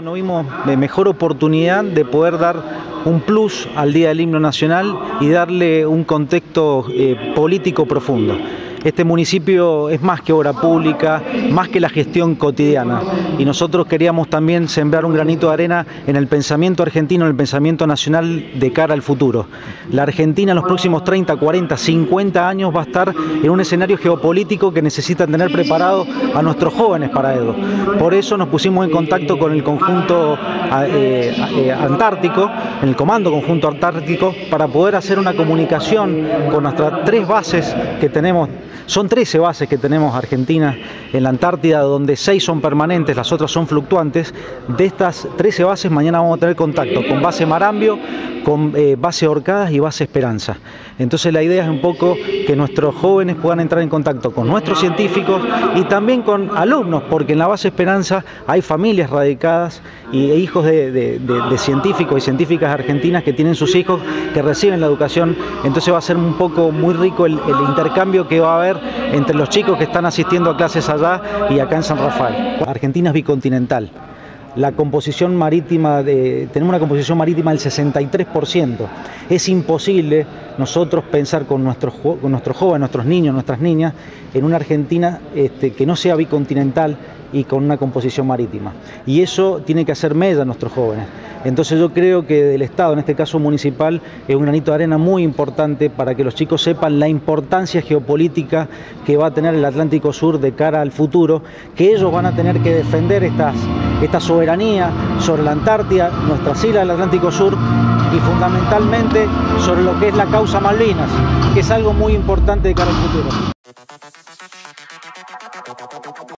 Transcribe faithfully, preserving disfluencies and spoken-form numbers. No, no vimos mejor oportunidad de poder dar un plus al Día del Himno Nacional y darle un contexto eh, político profundo. Este municipio es más que obra pública, más que la gestión cotidiana. Y nosotros queríamos también sembrar un granito de arena en el pensamiento argentino, en el pensamiento nacional de cara al futuro. La Argentina en los próximos treinta, cuarenta, cincuenta años va a estar en un escenario geopolítico que necesita tener preparado a nuestros jóvenes para ello. Por eso nos pusimos en contacto con el conjunto eh, eh, antártico, el Comando Conjunto Antártico, para poder hacer una comunicación con nuestras tres bases que tenemos. Son trece bases que tenemos Argentina en la Antártida, donde seis son permanentes, las otras son fluctuantes. De estas trece bases mañana vamos a tener contacto con base Marambio, con eh, base Orcadas y base Esperanza. Entonces la idea es un poco que nuestros jóvenes puedan entrar en contacto con nuestros científicos y también con alumnos, porque en la base Esperanza hay familias radicadas y hijos de, de, de, de científicos y científicas argentinas que tienen sus hijos, que reciben la educación. Entonces va a ser un poco muy rico el, el intercambio que va a haber entre los chicos que están asistiendo a clases allá y acá en San Rafael. Argentina es bicontinental. La composición marítima, de, tenemos una composición marítima del sesenta y tres por ciento. Es imposible nosotros pensar con nuestros, con nuestros jóvenes, nuestros niños, nuestras niñas, en una Argentina este, que no sea bicontinental y con una composición marítima. Y eso tiene que hacer mella a nuestros jóvenes. Entonces yo creo que del Estado, en este caso municipal, es un granito de arena muy importante para que los chicos sepan la importancia geopolítica que va a tener el Atlántico Sur de cara al futuro, que ellos van a tener que defender estas, esta soberanía sobre la Antártida, nuestras islas del Atlántico Sur y fundamentalmente sobre lo que es la causa Malvinas, que es algo muy importante de cara al futuro.